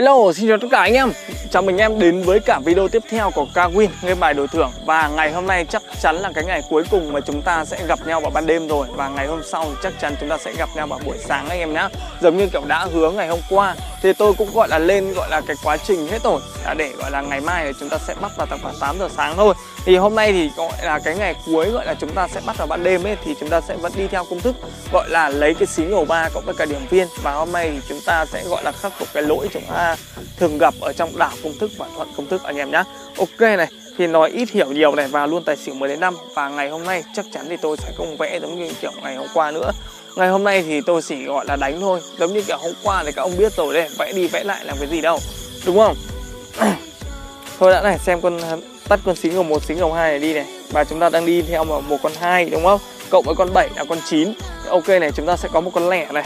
Hello, xin chào tất cả anh em. Chào mừng em đến với cả video tiếp theo của Kwin, game bài đổi thưởng. Và ngày hôm nay chắc chắn là cái ngày cuối cùng mà chúng ta sẽ gặp nhau vào ban đêm rồi. Và ngày hôm sau thì chắc chắn chúng ta sẽ gặp nhau vào buổi sáng anh em nhá. Giống như kiểu đã hứa ngày hôm qua thì tôi cũng gọi là lên gọi là cái quá trình hết rồi, để gọi là ngày mai thì chúng ta sẽ bắt vào tầm khoảng 8 giờ sáng thôi. Thì hôm nay thì gọi là cái ngày cuối gọi là chúng ta sẽ bắt vào ban đêm ấy, thì chúng ta sẽ vẫn đi theo công thức gọi là lấy cái xí ngầu 3 cộng với cả điểm viên. Và hôm nay thì chúng ta sẽ gọi là khắc phục cái lỗi chúng ta thường gặp ở trong đảo công thức và thuận công thức anh em nhá. Ok này, thì nói ít hiểu nhiều này và luôn tài xỉu 10 đến 5. Và ngày hôm nay chắc chắn thì tôi sẽ không vẽ giống như kiểu ngày hôm qua nữa. Ngày hôm nay thì tôi chỉ gọi là đánh thôi. Giống như kiểu hôm qua thì các ông biết rồi đấy, vẽ đi vẽ lại làm cái gì đâu, đúng không? Thôi đã này, xem con tắt con xí ngầu 1 xí ngầu 2 này đi này. Và chúng ta đang đi theo một con 2 đúng không? Cộng với con 7 là con 9. Ok này, chúng ta sẽ có một con lẻ này.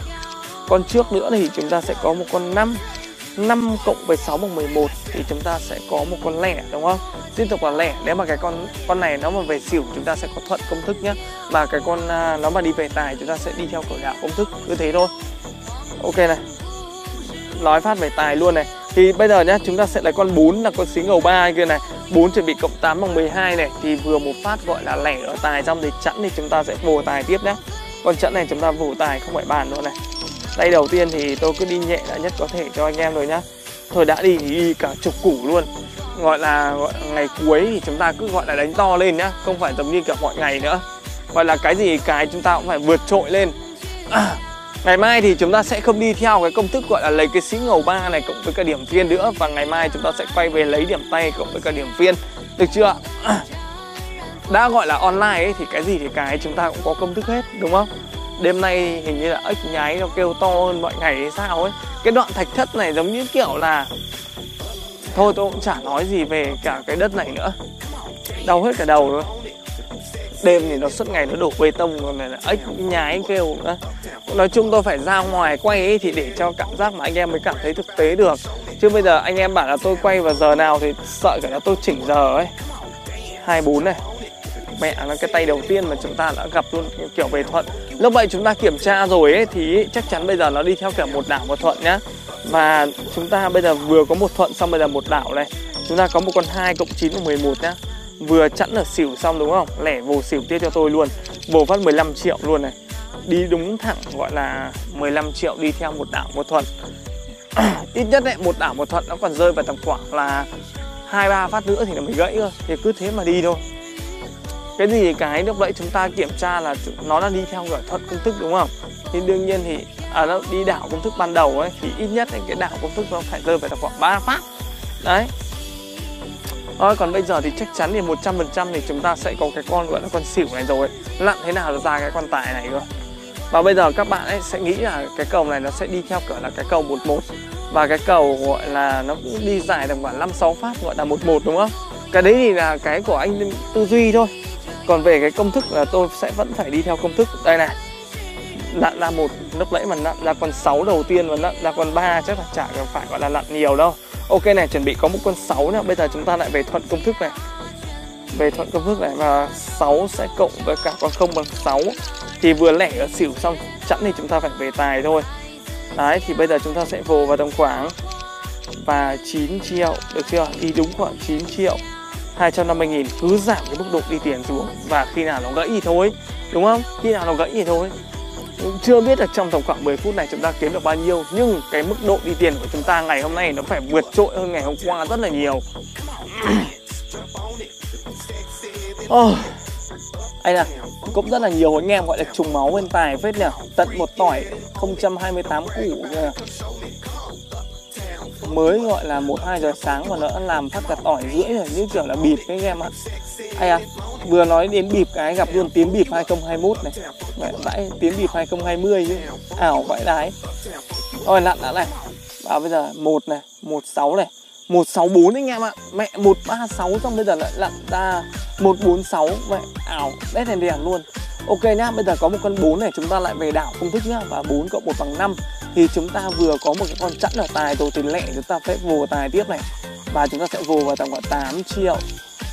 Con trước nữa thì chúng ta sẽ có một con 5. 5 cộng với 6 bằng 11 thì chúng ta sẽ có một con lẻ đúng không? Tiếp tục là lẻ. Nếu mà cái con này nó mà về xỉu chúng ta sẽ có thuận công thức nhé. Mà cái con nó mà đi về tài chúng ta sẽ đi theo cửa đạo công thức, cứ thế thôi. Ok này, nói phát về tài luôn này. Thì bây giờ nhá, chúng ta sẽ lấy con 4 là con xí ngầu 3 kia này. 4 chuẩn bị cộng 8 bằng 12 này. Thì vừa một phát gọi là lẻ ở tài xong thì chẵn thì chúng ta sẽ vồ tài tiếp nhé. Con chẵn này chúng ta vồ tài không phải bàn luôn này. Tay đầu tiên thì tôi cứ đi nhẹ đã nhất có thể cho anh em rồi nhá. Thôi đã đi thì đi cả chục củ luôn. Gọi là ngày cuối thì chúng ta cứ gọi là đánh to lên nhá. Không phải giống như cả mọi ngày nữa. Gọi là cái gì cái chúng ta cũng phải vượt trội lên. Ngày mai thì chúng ta sẽ không đi theo cái công thức gọi là lấy cái xí ngầu 3 này cộng với cả điểm viên nữa. Và ngày mai chúng ta sẽ quay về lấy điểm tay cộng với cả điểm viên. Được chưa? Đã gọi là online ấy, thì cái gì thì cái chúng ta cũng có công thức hết đúng không? Đêm nay hình như là ếch nhái nó kêu to hơn mọi ngày hay sao ấy. Cái đoạn thạch thất này giống như kiểu là thôi tôi cũng chả nói gì về cả cái đất này nữa. Đau hết cả đầu rồi. Đêm thì nó suốt ngày nó đổ bê tông rồi này là ếch nhái kêu nữa. Nói chung tôi phải ra ngoài quay ấy thì để cho cảm giác mà anh em mới cảm thấy thực tế được. Chứ bây giờ anh em bảo là tôi quay vào giờ nào thì sợ cả là tôi chỉnh giờ ấy. 24 này. Mẹ nó, cái tay đầu tiên mà chúng ta đã gặp luôn kiểu về thuận. Lúc vậy chúng ta kiểm tra rồi ấy, thì chắc chắn bây giờ nó đi theo kiểu một đảo một thuận nhá. Và chúng ta bây giờ vừa có một thuận xong bây giờ một đảo này. Chúng ta có một con 2 cộng 9 và 11 nhá. Vừa chẵn ở xỉu xong đúng không? Lẻ vồ xỉu tiếp cho tôi luôn. Vồ phát 15 triệu luôn này. Đi đúng thẳng gọi là 15 triệu đi theo một đảo một thuận. Ít nhất ấy, một đảo một thuận nó còn rơi vào tầm khoảng là 2-3 phát nữa thì nó mới gãy cơ. Thì cứ thế mà đi thôi. Cái gì cái lúc đấy chúng ta kiểm tra là nó đã đi theo thuận công thức đúng không? Thì đương nhiên thì nó đi đảo công thức ban đầu ấy, thì ít nhất ấy, cái đảo công thức nó phải rơi vào khoảng 3 phát. Đấy. Rồi, còn bây giờ thì chắc chắn thì 100% thì chúng ta sẽ có cái con gọi là con xỉu này rồi. Lặn thế nào ra cái con tài này cơ. Và bây giờ các bạn ấy sẽ nghĩ là cái cầu này nó sẽ đi theo kiểu là cái cầu 11. Và cái cầu gọi là nó cũng đi dài tầm khoảng 5-6 phát gọi là 11 đúng không? Cái đấy thì là cái của anh tư duy thôi. Còn về cái công thức là tôi sẽ vẫn phải đi theo công thức. Đây này, lặn ra một lúc nãy mà lặn ra con 6 đầu tiên và lặn ra con 3 chắc là chả phải gọi là lặn nhiều đâu. Ok này, chuẩn bị có một con 6 nữa. Bây giờ chúng ta lại về thuận công thức này. Về thuận công thức này và 6 sẽ cộng với cả con 0 bằng 6. Thì vừa lẻ ở xỉu xong chẵn thì chúng ta phải về tài thôi. Đấy, thì bây giờ chúng ta sẽ vồ vào tầm khoảng và 9 triệu. Được chưa? Đi đúng khoảng 9 triệu 250.000, cứ giảm cái mức độ đi tiền xuống. Và khi nào nó gãy thì thôi, đúng không? Khi nào nó gãy thì thôi. Chưa biết là trong tầm khoảng 10 phút này chúng ta kiếm được bao nhiêu. Nhưng cái mức độ đi tiền của chúng ta ngày hôm nay nó phải vượt trội hơn ngày hôm qua rất là nhiều. Anh ạ, cũng rất là nhiều anh em gọi là trùng máu bên tài phết nhỉ. Tận một tỏi 028 củ nhỉ. Mới gọi là 1-2 giờ sáng mà nó đã làm phát cả tỏi rưỡi rồi, như kiểu là bịp cái anh em ạ. Ai à, vừa nói đến bịp cái gặp luôn tiếng bịp 2021 này. Vãi, tiếng bịp 2020 chứ. Ảo vãi đái. Rồi lặn đã này. Và bây giờ 1 này, 16 này, 164 anh em ạ. Mẹ 136 xong bây giờ lại lặn ra 146. Mẹ ảo đét đèn đèn luôn. Ok nhá, bây giờ có một con 4 này, chúng ta lại về đảo công thức nhá. Và 4 cộng 1 bằng 5. Thì chúng ta vừa có một cái con chẵn ở tài rồi thì lẹ chúng ta sẽ vồ tài tiếp này. Và chúng ta sẽ vồ vào tầm khoảng 8 triệu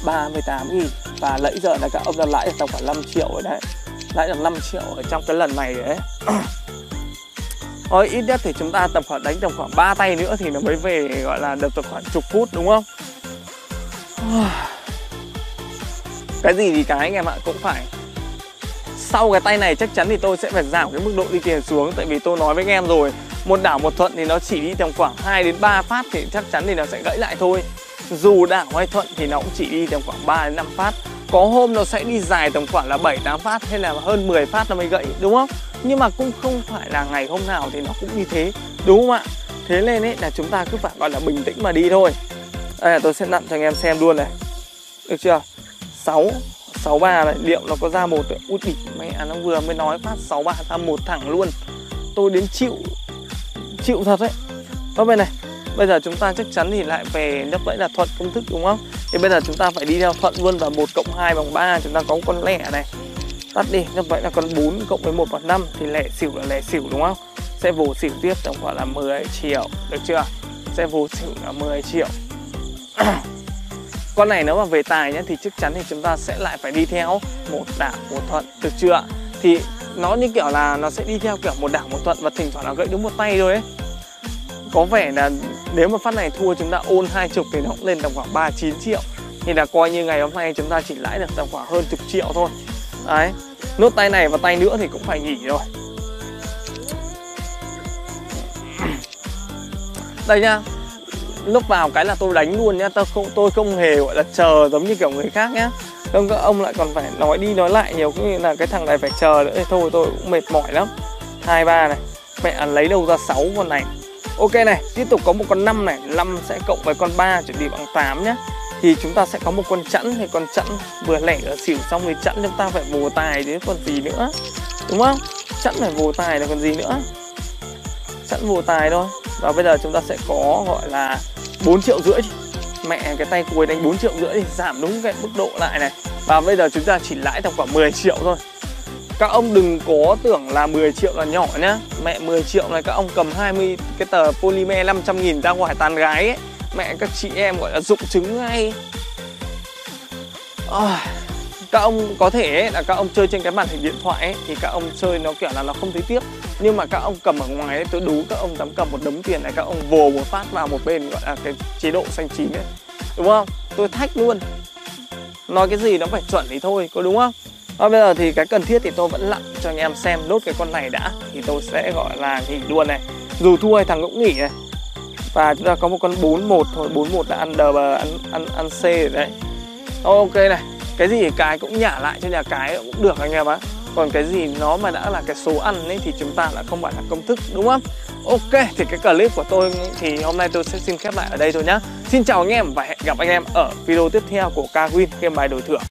38 nghìn. Và lẫy giờ là các ông đã lãi được tầm khoảng 5 triệu rồi đấy. Lãi được 5 triệu ở trong cái lần này đấy. ít nhất thì chúng ta tập khoảng đánh tầm khoảng 3 tay nữa thì nó mới về, gọi là được tầm khoảng chục phút đúng không? Cái gì thì cái anh em ạ, cũng phải sau cái tay này chắc chắn thì tôi sẽ phải giảm cái mức độ đi tiền xuống, tại vì tôi nói với anh em rồi, một đảo một thuận thì nó chỉ đi tầm khoảng 2 đến 3 phát thì chắc chắn thì nó sẽ gãy lại thôi. Dù đảo hay thuận thì nó cũng chỉ đi tầm khoảng 3 đến 5 phát. Có hôm nó sẽ đi dài tầm khoảng là 7-8 phát hay là hơn 10 phát nó mới gãy đúng không? Nhưng mà cũng không phải là ngày hôm nào thì nó cũng như thế đúng không ạ? Thế nên ấy là chúng ta cứ phải gọi là bình tĩnh mà đi thôi. Đây là tôi sẽ nặn cho anh em xem luôn này. Được chưa? 6 63 này, liệu nó có ra một đấy. Ui đỉ mẹ, nó vừa mới nói phát 63 ra một thẳng luôn. Tôi đến chịu thật đấy. Thôi bên này. Bây giờ chúng ta chắc chắn thì lại về lúc nãy là thuận công thức đúng không? Thì bây giờ chúng ta phải đi theo thuận luôn, và 1 + 2 bằng 3, chúng ta có con lẻ này. Tắt đi, như vậy là con 4 cộng với 1 bằng 5 thì lẻ xỉu đúng không? Sẽ vô xỉu tiếp tổng gọi là 10 triệu, được chưa? Sẽ vô xỉu là 10 triệu. Con này nếu mà về tài nhá thì chắc chắn thì chúng ta sẽ lại phải đi theo một đảo một thuận, được chưa? Thì nó như kiểu là nó sẽ đi theo kiểu một đảo một thuận và thỉnh thoảng nó gãy đúng một tay thôi ấy. Có vẻ là nếu mà phát này thua chúng ta ôn 20 thì nó cũng lên tầm khoảng 39 triệu, thì là coi như ngày hôm nay chúng ta chỉ lãi được tầm khoảng hơn chục triệu thôi. Đấy, nốt tay này và tay nữa thì cũng phải nghỉ rồi. Đây nhá, lúc vào cái là tôi đánh luôn nhá, tôi không hề gọi là chờ giống như kiểu người khác nhá. Không, các ông lại còn phải nói đi nói lại nhiều, cũng như là cái thằng này phải chờ nữa thì thôi tôi cũng mệt mỏi lắm. 23 này, mẹ lấy đâu ra 6 con này. Ok này, tiếp tục có một con 5 này, 5 sẽ cộng với con 3 chuẩn bị bằng 8 nhé. Thì chúng ta sẽ có một con chẵn, thì con chẵn vừa lẻ ở xỉu xong thì chẵn chúng ta phải vồ tài chứ còn gì nữa. Đúng không? Chẵn phải vồ tài là còn gì nữa. Chẵn vồ tài thôi. Và bây giờ chúng ta sẽ có gọi là 4,5 triệu. Mẹ, cái tay cuối đánh 4,5 triệu thì giảm đúng cái mức độ lại này. Và bây giờ chúng ta chỉ lãi tầm khoảng 10 triệu thôi. Các ông đừng có tưởng là 10 triệu là nhỏ nhá. Mẹ, 10 triệu này các ông cầm 20 cái tờ polymer 500.000 ra ngoài tán gái ấy. Mẹ, các chị em gọi là rụng trứng ngay. Các ông có thể ấy, là các ông chơi trên cái màn hình điện thoại ấy, thì các ông chơi nó kiểu là nó không thấy tiếc. Nhưng mà các ông cầm ở ngoài ấy, tôi đú các ông dám cầm một đống tiền này, các ông vồ một phát vào một bên gọi là cái chế độ xanh chín ấy. Đúng không? Tôi thách luôn. Nói cái gì nó phải chuẩn thì thôi, có đúng không? Và bây giờ thì cái cần thiết thì tôi vẫn lặn cho anh em xem nốt cái con này đã, thì tôi sẽ gọi là nghỉ luôn này. Dù thua hay thằng cũng nghỉ này. Và chúng ta có một con 4-1 thôi, 4-1 đã ăn đờ bờ, ăn C rồi đấy. Ok này, cái gì cái cũng nhả lại cho nhà cái cũng được anh em ạ. Còn cái gì nó mà đã là cái số ăn ấy thì chúng ta lại không phải là công thức đúng không? Ok, thì cái clip của tôi thì hôm nay tôi sẽ xin khép lại ở đây thôi nhá. Xin chào anh em và hẹn gặp anh em ở video tiếp theo của Kwin game bài đổi thưởng.